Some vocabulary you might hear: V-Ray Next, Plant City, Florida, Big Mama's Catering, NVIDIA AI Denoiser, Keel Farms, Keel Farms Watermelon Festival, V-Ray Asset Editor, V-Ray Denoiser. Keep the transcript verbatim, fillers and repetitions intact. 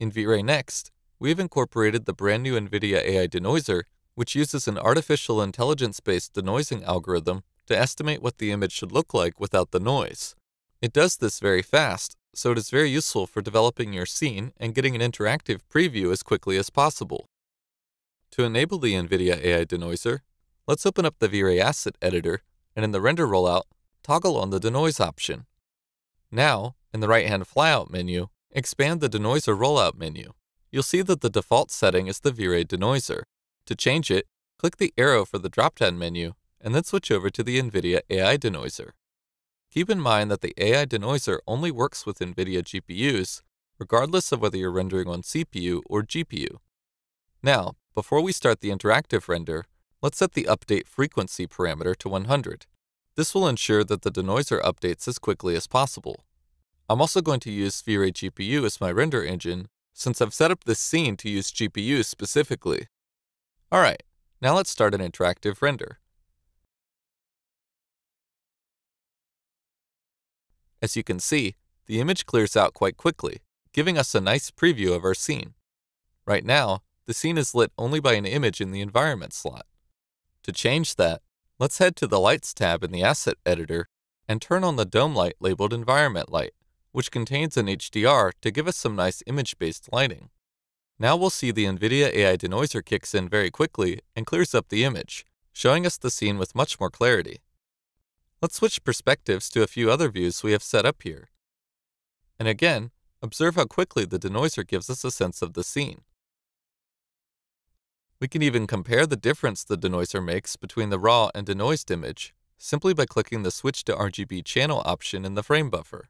In V-Ray Next, we've incorporated the brand new NVIDIA A I Denoiser, which uses an artificial intelligence-based denoising algorithm to estimate what the image should look like without the noise. It does this very fast, so it is very useful for developing your scene and getting an interactive preview as quickly as possible. To enable the NVIDIA A I Denoiser, let's open up the V-Ray Asset Editor, and in the render rollout, toggle on the Denoise option. Now, in the right-hand flyout menu, expand the Denoiser rollout menu. You'll see that the default setting is the V-Ray Denoiser. To change it, click the arrow for the drop-down menu, and then switch over to the NVIDIA A I Denoiser. Keep in mind that the A I Denoiser only works with NVIDIA G P Us, regardless of whether you're rendering on C P U or G P U. Now, before we start the interactive render, let's set the update frequency parameter to one hundred. This will ensure that the denoiser updates as quickly as possible. I'm also going to use V-Ray G P U as my render engine, since I've set up this scene to use G P Us specifically. Alright, now let's start an interactive render. As you can see, the image clears out quite quickly, giving us a nice preview of our scene. Right now, the scene is lit only by an image in the environment slot. To change that, let's head to the Lights tab in the Asset Editor and turn on the dome light labeled Environment Light, which contains an H D R to give us some nice image-based lighting. Now we'll see the NVIDIA A I Denoiser kicks in very quickly and clears up the image, showing us the scene with much more clarity. Let's switch perspectives to a few other views we have set up here. And again, observe how quickly the denoiser gives us a sense of the scene. We can even compare the difference the denoiser makes between the raw and denoised image, simply by clicking the Switch to R G B Channel option in the frame buffer.